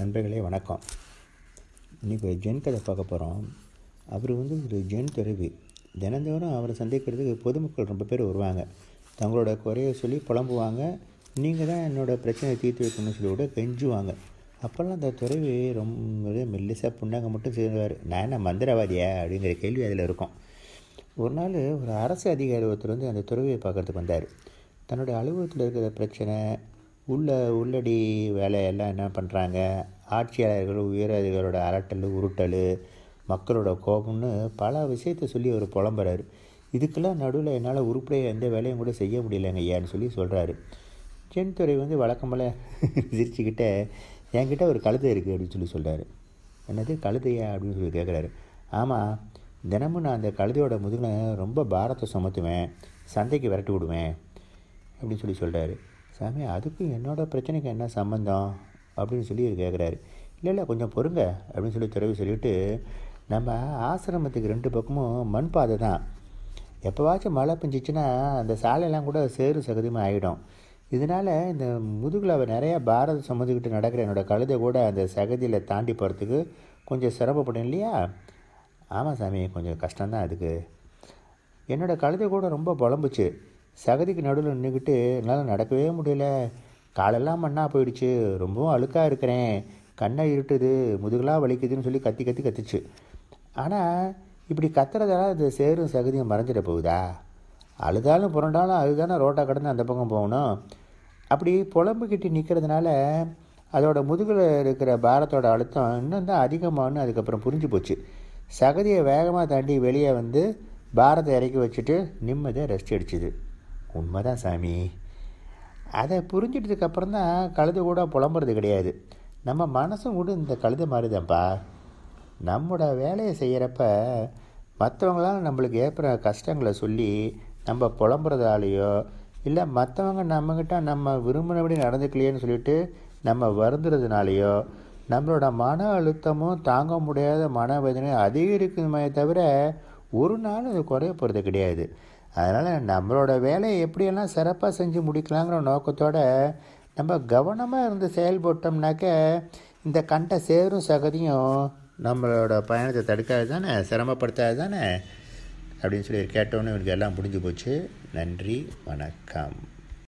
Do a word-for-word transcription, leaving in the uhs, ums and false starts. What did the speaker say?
நண்பர்களே வணக்கம். இன்றைக்கி ஒரு ஜென் கதை பார்க்க போகிறோம். அவர் வந்து ஒரு ஜென் துறவி. தினந்தோறும் அவரை சந்திக்கிறதுக்கு பொதுமக்கள் ரொம்ப பேர் வருவாங்க. தங்களோட குறையை சொல்லி புலம்புவாங்க. நீங்கள் தான் என்னோடய பிரச்சனையை தீர்த்து வைக்கணும்னு சொல்லி கூட கெஞ்சுவாங்க. அப்போல்லாம் அந்த துறவி ரொம்ப மெல்லிசாக புண்ணாங்க மட்டும் செய்வார். நான் என்ன மந்திரவாதியா அப்படிங்கிற கேள்வி அதில் இருக்கும். ஒரு நாள் ஒரு அரசு அதிகாரி ஒருத்தர் வந்து அந்த துறவியை பார்க்குறதுக்கு வந்தார். தன்னுடைய அலுவலகத்தில் இருக்கிற பிரச்சனை, உள்ள உள்ளடி வேலையெல்லாம் என்ன பண்ணுறாங்க, ஆட்சியாளர்கள் உயரதிகளோட அரட்டல் உருட்டல், மக்களோட கோபம்னு பல விஷயத்தை சொல்லி அவர் புலம்புறாரு. இதுக்கெல்லாம் நடுவில் என்னால் உருப்படியாக எந்த வேலையும் கூட செய்ய முடியலைங்க ஐயான்னு சொல்லி சொல்கிறாரு. ஜென் துறை வந்து வழக்கம்போல் சிரிச்சுக்கிட்ட, என்கிட்ட ஒரு கழுதை இருக்குது அப்படின்னு சொல்லி சொல்கிறாரு. என்னது கழுதையா அப்படின்னு சொல்லி கேட்குறாரு. ஆமாம், தினமும் நான் அந்த கழுதையோட முதுகில் ரொம்ப பாரத்தை சுமத்துவேன், சந்தைக்கு விரட்டி விடுவேன் அப்படின்னு சொல்லி சொல்கிறாரு. சாமி, அதுக்கும் என்னோடய பிரச்சனைக்கு என்ன சம்மந்தம் அப்படின்னு சொல்லி கேட்குறாரு. இல்லை இல்லை கொஞ்சம் பொறுங்க அப்படின்னு சொல்லி துறவி சொல்லிவிட்டு, நம்ம ஆசிரமத்துக்கு ரெண்டு பக்கமும் மண் பாதை தான். எப்போவாச்சும் மழை பெஞ்சிச்சுன்னா அந்த சாலையெல்லாம் கூட சேறு சகதியமாக ஆகிடும். இதனால் இந்த முதுகில் அவர் நிறையா பாரதம் சுமந்துக்கிட்டு நடக்கிற என்னோடய கழுதை கூட அந்த சகதியில் தாண்டி போகிறதுக்கு கொஞ்சம் சிரமப்படும் இல்லையா? ஆமாம் சாமி, கொஞ்சம் கஷ்டம்தான். அதுக்கு என்னோடய கழுதை கூட ரொம்ப புலம்புச்சு. சகதிக்கு நடுவில் நின்றுக்கிட்டு என்னால் நடக்கவே முடியல, காலெல்லாம் மண்ணாக போயிடுச்சு, ரொம்பவும் அழுக்காக இருக்கிறேன், கண்ணை இருட்டுது, முதுகெலாம் வலிக்குதுன்னு சொல்லி கத்தி கத்தி கத்திச்சு. ஆனால் இப்படி கத்துறதால அது சேரும் சகதியும் மறைஞ்சிட போகுதா? அழுதாலும் புரண்டாலும் அதுதானே ரோட்டாக கடந்து அந்த பக்கம் போகணும். அப்படி புலம்புக்கிட்டு நிற்கிறதுனால அதோட முதுகில் இருக்கிற பாரத்தோட அழுத்தம் இன்னும் தான் அதிகமானு அதுக்கப்புறம் புரிஞ்சு போச்சு. சகதியை வேகமாக தாண்டி வெளியே வந்து பாரத்தை இறக்கி வச்சுட்டு நிம்மதியாக ரெஸ்ட் அடிச்சுது. உண்மை தான் சாமி. அதை புரிஞ்சிட்டதுக்கப்புறம் தான் கழுதை கூட புலம்புறது கிடையாது, நம்ம மனசும் கூட இந்த கழுதை மாதிரி தான்ப்பா. நம்மளோட வேலையை செய்கிறப்ப மற்றவங்களால் நம்மளுக்கு ஏற்படுற கஷ்டங்களை சொல்லி நம்ம புலம்புறதாலேயோ இல்லை மற்றவங்க நம்மக்கிட்ட நம்ம விரும்பினபடி நடந்துக்கலையேன்னு சொல்லிட்டு நம்ம வருந்துறதுனாலேயோ நம்மளோட மன அழுத்தமும் தாங்க முடியாத மனவேதனையும் அதிகரிக்குமே தவிர ஒரு நாள் அது குறைய போகிறது கிடையாது. அதனால் நம்மளோட வேலையை எப்படியெல்லாம் சிறப்பாக செஞ்சு முடிக்கலாங்கிற நோக்கத்தோடு நம்ம கவனமாக இருந்து செயல்பட்டோம்னாக்க இந்த கண்ட சேரும் சகதியும் நம்மளோட பயணத்தை தடுக்காது தானே, சிரமப்படுத்தாது தானே அப்படின்னு சொல்லி கேட்டோன்னு இவனுக்கு எல்லாம் முடிஞ்சு போச்சு. நன்றி, வணக்கம்.